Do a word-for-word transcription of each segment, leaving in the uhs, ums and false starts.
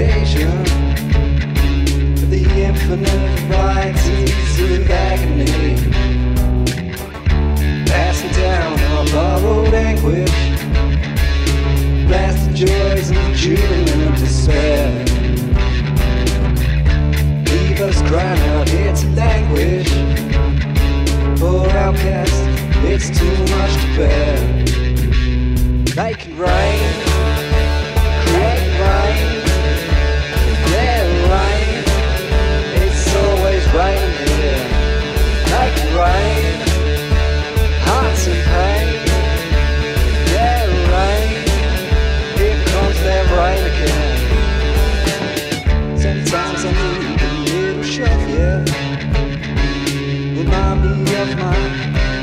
occasion of the infinite varieties of agony, passing down our borrowed anguish, blasted joys and juvenile despair. Leave us crying out, it's languish for outcasts, it's too much to bear. Make it rain,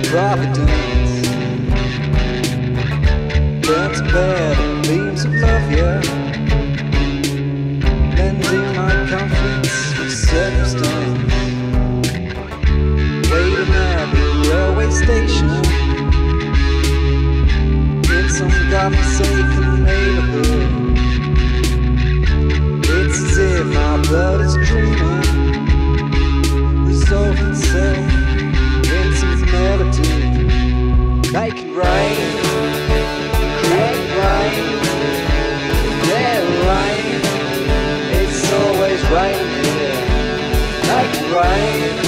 providence, burnt to bed beams of love, yeah, mending my conflicts with circumstance, waiting at the railway station in some godforsaken neighborhood. It's as if my blood is dreaming, resolved itself. Make it rain, create rain, let it rain, it's always raining here. Make it rain.